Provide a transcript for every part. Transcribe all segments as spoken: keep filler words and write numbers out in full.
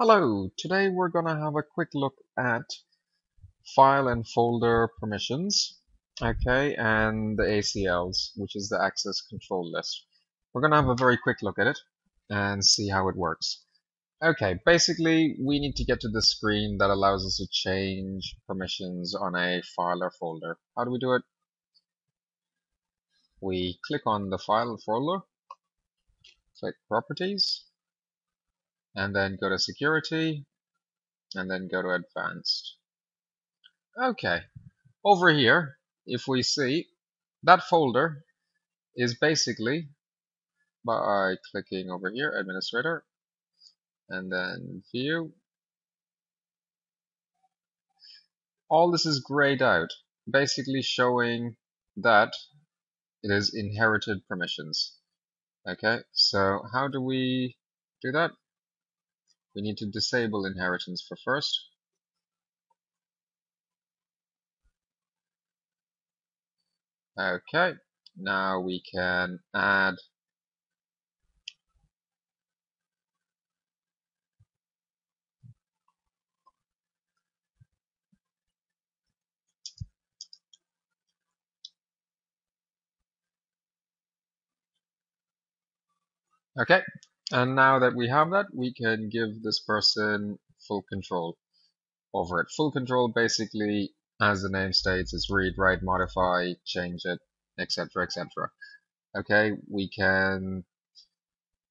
Hello, today we're gonna have a quick look at file and folder permissions, okay, and the A C Ls, which is the access control list. We're gonna have a very quick look at it and see how it works. Okay, basically we need to get to the screen that allows us to change permissions on a file or folder. How do we do it? We click on the file and folder, click properties, and then go to security, and then go to advanced. Okay, over here, if we see, that folder is basically, by clicking over here, administrator, and then view. All this is grayed out, basically showing that it is inherited permissions. Okay, so how do we do that? We need to disable inheritance for first. Okay, now we can add Okay. And now that we have that, we can give this person full control over it. Full control basically, as the name states, is read, write, modify, change it, et cetera, et cetera. Okay, we can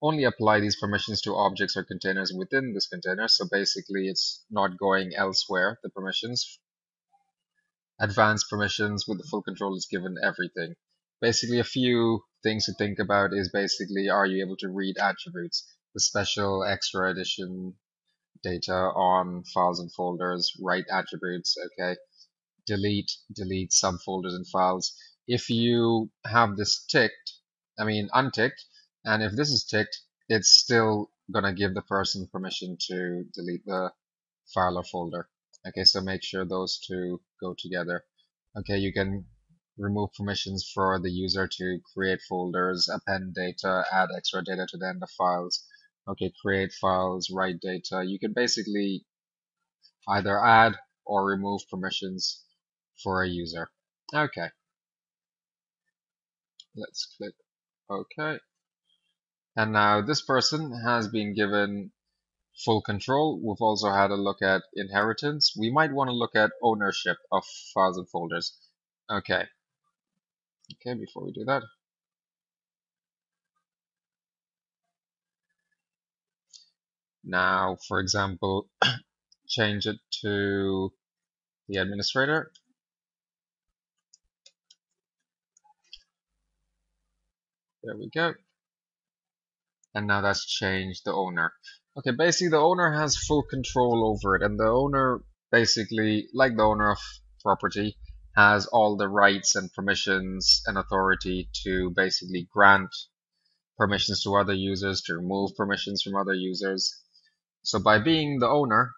only apply these permissions to objects or containers within this container, so basically it's not going elsewhere, the permissions. Advanced permissions with the full control is given everything. Basically, a few things to think about is basically, are you able to read attributes, the special extra edition data on files and folders, write attributes, okay, delete, delete subfolders and files. If you have this ticked, I mean unticked, and if this is ticked, it's still going to give the person permission to delete the file or folder. Okay, so make sure those two go together. Okay, you can remove permissions for the user to create folders, append data, add extra data to the end of files. Okay, create files, write data. You can basically either add or remove permissions for a user. Okay. Let's click OK. And now this person has been given full control. We've also had a look at inheritance. We might want to look at ownership of files and folders. Okay. Okay, before we do that, now for example, change it to the administrator, there we go, and now that's changed the owner. Okay, basically the owner has full control over it, and the owner basically, like the owner of property, has all the rights and permissions and authority to basically grant permissions to other users, to remove permissions from other users. So by being the owner,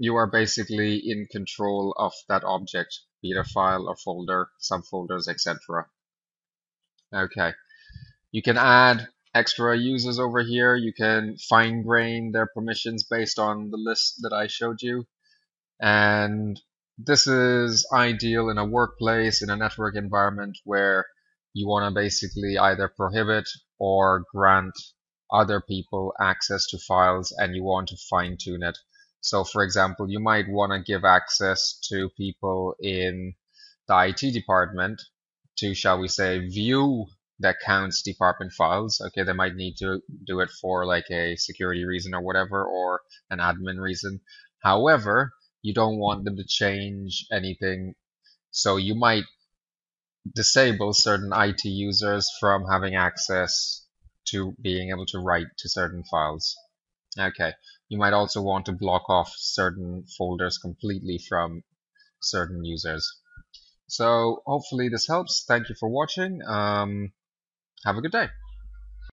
you are basically in control of that object, be it a file, a folder, subfolders, et cetera. Okay. You can add extra users over here. You can fine-grain their permissions based on the list that I showed you. And this is ideal in a workplace, in a network environment where you want to basically either prohibit or grant other people access to files and you want to fine-tune it. So, for example, you might want to give access to people in the I T department to, shall we say, view the accounts department files. Okay, they might need to do it for like a security reason or whatever, or an admin reason. However, you don't want them to change anything, so you might disable certain I T users from having access to being able to write to certain files. Okay, you might also want to block off certain folders completely from certain users. So hopefully this helps. Thank you for watching. Um, have a good day.